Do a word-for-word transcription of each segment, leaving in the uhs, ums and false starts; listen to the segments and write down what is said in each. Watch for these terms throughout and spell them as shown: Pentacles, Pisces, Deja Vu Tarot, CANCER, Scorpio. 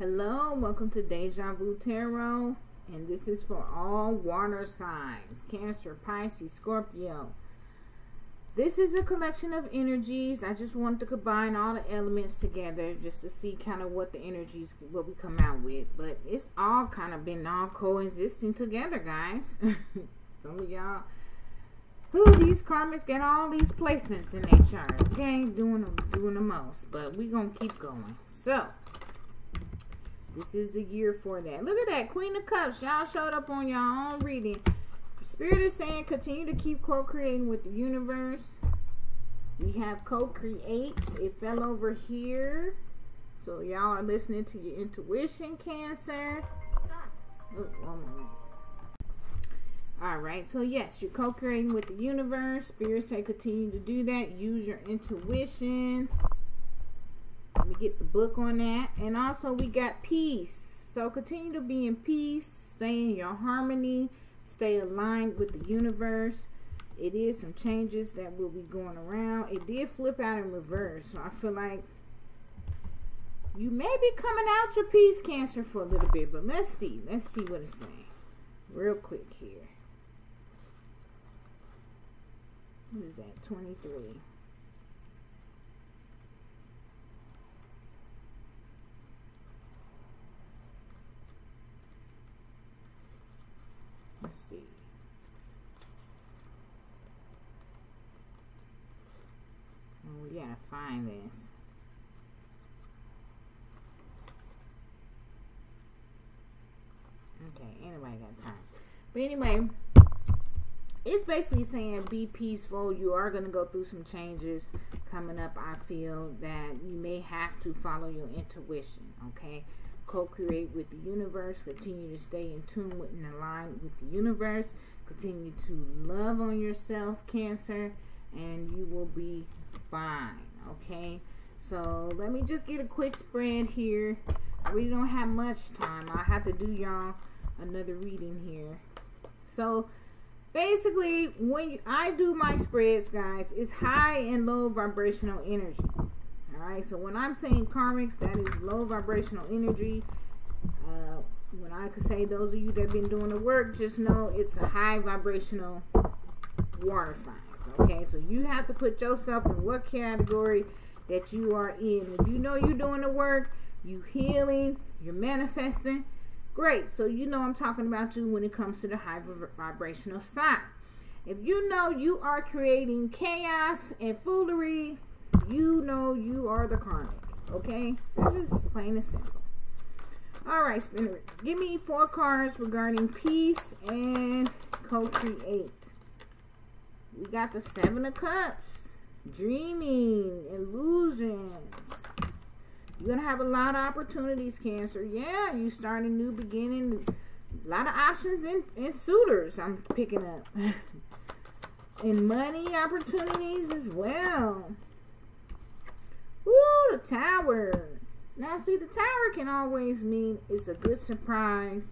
Hello, welcome to Deja Vu Tarot, and this is for all water signs, Cancer, Pisces, Scorpio. This is a collection of energies. I just wanted to combine all the elements together just to see kind of what the energies, what we come out with, but it's all kind of been all coexisting together, guys. Some of y'all, who these karmics get all these placements in their chart. They ain't doing, doing the most, but we're going to keep going. So, this is the year for that. Look at that. Queen of Cups. Y'all showed up on your own reading. Spirit is saying continue to keep co-creating with the universe. We have co-create. It fell over here. So y'all are listening to your intuition, Cancer. Oh, oh my. All right. So yes, you're co-creating with the universe. Spirit say continue to do that. Use your intuition. We get the book on that, and also we got peace. So continue to be in peace, stay in your harmony, stay aligned with the universe. It is some changes that will be going around. It did flip out in reverse, so I feel like you may be coming out your peace, Cancer, for a little bit, but let's see let's see what it's saying real quick here. What is that? Twenty-three. Let's see. Oh, we gotta find this. Okay, anybody got time? But anyway, it's basically saying be peaceful. You are gonna go through some changes coming up. I feel that you may have to follow your intuition, okay? Co-create with the universe, continue to stay in tune with and aligned with the universe, continue to love on yourself, Cancer, and you will be fine, okay? So let me just get a quick spread here. I really don't have much time. I'll have to do y'all another reading here. So basically, when you, I do my spreads, guys, it's high and low vibrational energy. Alright, so when I'm saying karmics, that is low vibrational energy. Uh, when I could say those of you that have been doing the work, just know it's a high vibrational water signs. Okay, so you have to put yourself in what category that you are in. If you know you're doing the work, you healing, you're manifesting, great. So you know I'm talking about you when it comes to the high vibrational sign. If you know you are creating chaos and foolery, you know you are the karmic, okay? This is plain and simple. All right, Spinner, give me four cards regarding peace and co-create. We got the Seven of Cups, dreaming, illusions. You're going to have a lot of opportunities, Cancer. Yeah, you start a new beginning. A lot of options in, in suitors I'm picking up. And money opportunities as well. Ooh, the Tower. Now, see, the Tower can always mean it's a good surprise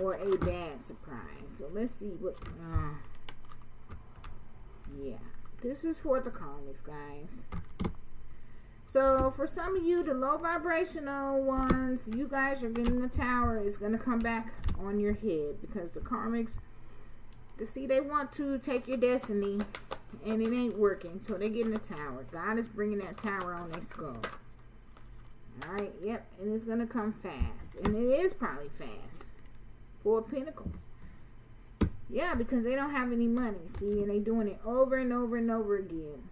or a bad surprise. So, let's see what... Uh, yeah. This is for the karmics, guys. So, for some of you, the low vibrational ones, you guys are getting the Tower. It's going to come back on your head because the karmics, to see, they want to take your destiny, and it ain't working, so they're getting a Tower. God is bringing that Tower on their skull. All right, yep, and it's going to come fast, and it is probably fast. Four Pentacles. Yeah, because they don't have any money, see, and they're doing it over and over and over again.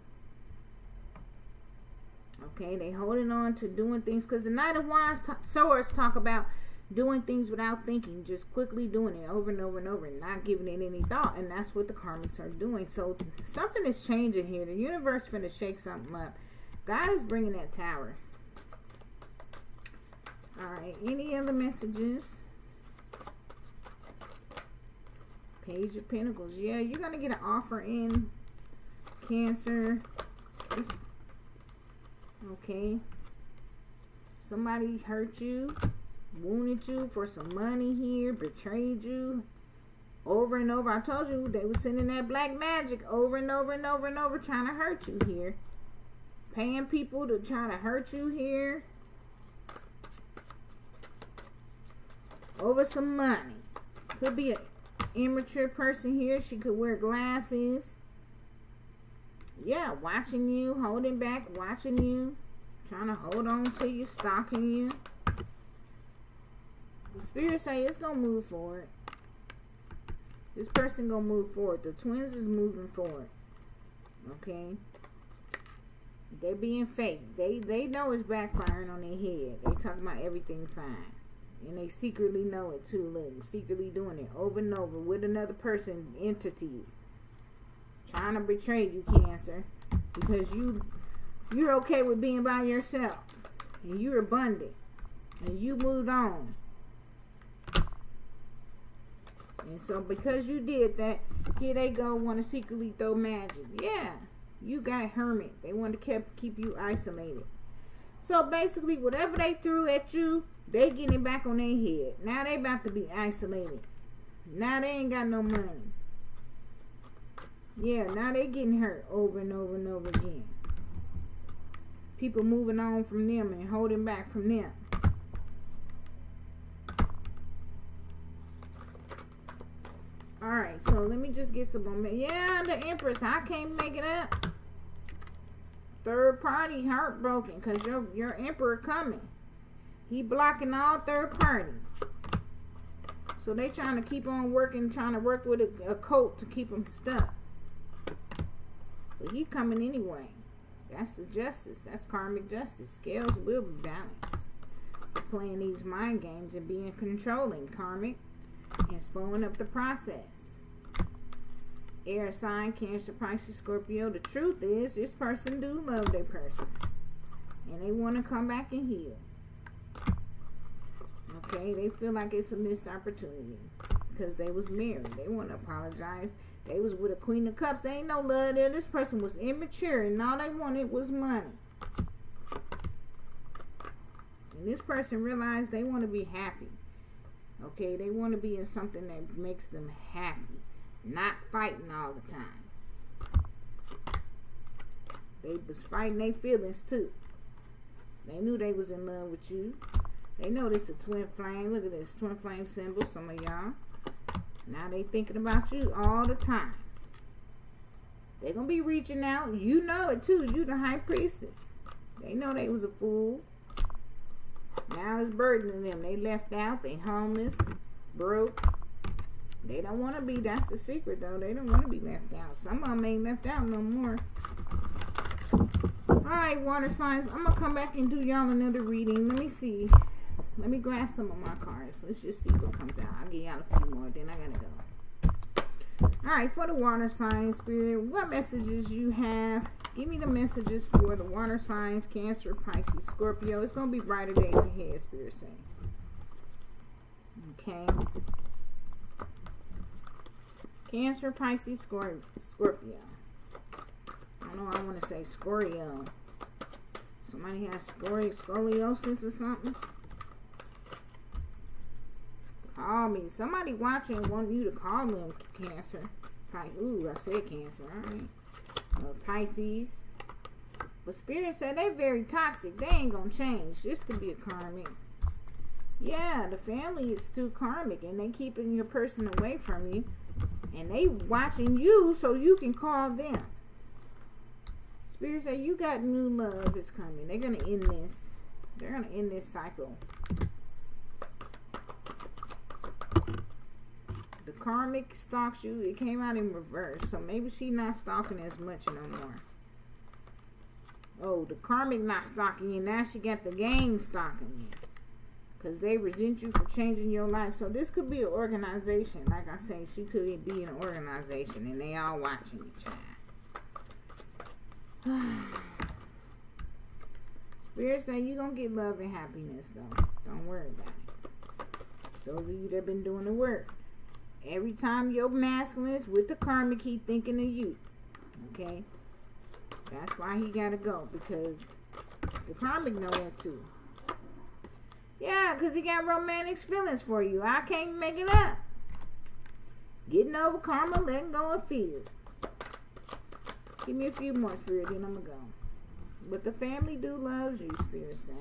Okay, they holding on to doing things, because the Knight of Wands, Swords talk about doing things without thinking, just quickly doing it over and over and over and not giving it any thought, and that's what the karmics are doing. So something is changing here. The universe finna shake something up. God is bringing that Tower. All right, any other messages? Page of Pentacles. Yeah, you're gonna get an offer in, Cancer. Okay, somebody hurt you, wounded you for some money here, betrayed you over and over. I told you they were sending that black magic over and over and over and over, trying to hurt you here, paying people to try to hurt you here. over some money. Could be an immature person here. She could wear glasses. Yeah, watching you, holding back, watching you, trying to hold on to you, stalking you. The spirit say it's going to move forward. This person going to move forward. The twins is moving forward. Okay? They're being fake. They they know it's backfiring on their head. They talking about everything fine. And they secretly know it too. Look, secretly doing it over and over with another person, entities. Trying to betray you, Cancer. Because you, you're okay with being by yourself. And you're abundant. And you moved on. And so because you did that, here they go, want to secretly throw magic. Yeah, you got hermit. They want to keep, keep you isolated. So basically, whatever they threw at you, they getting it back on their head. Now they about to be isolated. Now they ain't got no money. Yeah, now they getting hurt over and over and over again. People moving on from them and holding back from them. Alright, so let me just get some momentum. Yeah, the Empress, I can't make it up. Third party heartbroken because your, your Emperor coming. He blocking all third party. So they trying to keep on working, trying to work with a, a cult to keep them stuck. But he coming anyway. That's the justice. That's karmic justice. Scales will be balanced. Playing these mind games and being controlling, karmic. And slowing up the process. Air sign, Cancer, Pisces, Scorpio. The truth is, this person do love their person. And they want to come back and heal. Okay, they feel like it's a missed opportunity. Because they was married. They want to apologize. They was with a Queen of Cups. They ain't no love there. This person was immature. And all they wanted was money. And this person realized they want to be happy. Okay, they want to be in something that makes them happy. Not fighting all the time. They was fighting their feelings too. They knew they was in love with you. They know this a twin flame. Look at this twin flame symbol, some of y'all. Now they thinking about you all the time. They're going to be reaching out. You know it too. You the high priestess. They know they was a fool. Now it's burdening them. They left out. They homeless. Broke. They don't want to be. That's the secret, though. They don't want to be left out. Some of them ain't left out no more. Alright, water signs. I'm going to come back and do y'all another reading. Let me see. Let me grab some of my cards. Let's just see what comes out. I'll give y'all a few more. Then I got to go. Alright, for the water signs, Spirit, what messages you have? Give me the messages for the water signs, Cancer, Pisces, Scorpio. It's going to be brighter days ahead, Spirit saying. Okay. Cancer, Pisces, Scorp Scorpio. I know I want to say Scorio. Somebody has scoliosis or something. Call me. Somebody watching want you to call them, Cancer. Ooh, I said Cancer. All right. Or Pisces. But Spirit said they're very toxic. They ain't gonna change. This could be a karmic. Yeah, the family is too karmic and they keeping your person away from you. And they watching you so you can call them. Spirit said you got new love is coming. They're gonna end this. They're gonna end this cycle. The karmic stalks you. It came out in reverse. So maybe she's not stalking as much no more. Oh, the karmic not stalking you. Now she got the game stalking you. Because they resent you for changing your life. So this could be an organization. Like I say, she could be an organization. And they all watching you, child. Spirit say you're going to get love and happiness, though. Don't worry about it. Those of you that have been doing the work. Every time your masculine is with the karmic, he thinking of you. Okay? That's why he gotta go. Because the karmic know that too. Yeah, because he got romantic feelings for you. I can't make it up. Getting over karma, letting go of fear. Give me a few more, Spirit, then I'm gonna go. But the family do loves you, Spirit saying.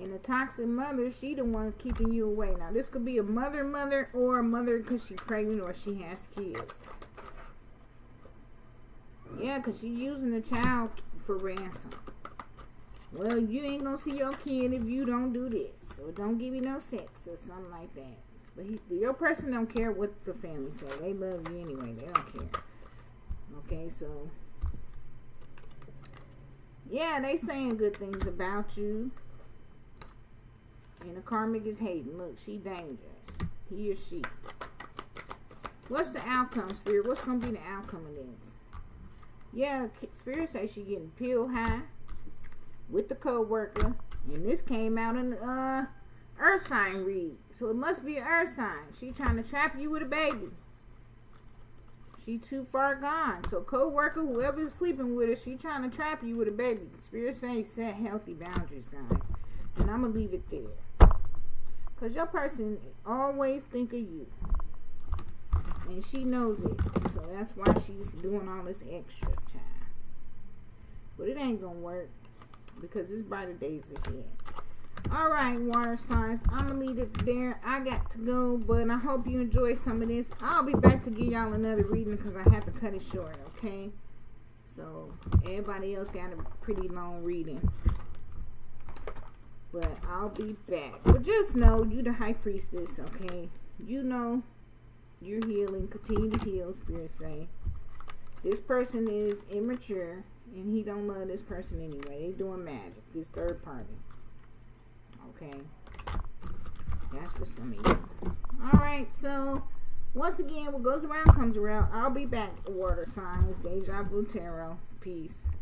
And the toxic mother, she the one keeping you away. Now, this could be a mother, mother, or a mother because she's pregnant or she has kids. Yeah, because she's using the child for ransom. Well, you ain't going to see your kid if you don't do this. Or don't give you no sex or something like that. But he, your person don't care what the family say. They love you anyway. They don't care. Okay, so... yeah, they saying good things about you. And the karmic is hating. Look, she dangerous. He or she. What's the outcome, Spirit? What's going to be the outcome of this? Yeah, Spirit says she getting pill high with the co-worker. And this came out in the uh, earth sign read. So it must be an earth sign. She trying to trap you with a baby. She too far gone. So co-worker, whoever's sleeping with her, she trying to trap you with a baby. Spirit says set healthy boundaries, guys. And I'm going to leave it there. Because your person always think of you. And she knows it. So that's why she's doing all this extra, child. But it ain't going to work. Because it's brighter days ahead. Alright, water signs. I'm going to leave it there. I got to go. But I hope you enjoy some of this. I'll be back to give y'all another reading. Because I have to cut it short, okay? So everybody else got a pretty long reading. But I'll be back. But just know, you the high priestess, okay? You know you're healing. Continue to heal, Spirit say. This person is immature, and he don't love this person anyway. They doing magic. This third party. Okay? That's for some of you. Alright, so, once again, what goes around comes around. I'll be back, water signs. Deja Vu Tarot. Peace.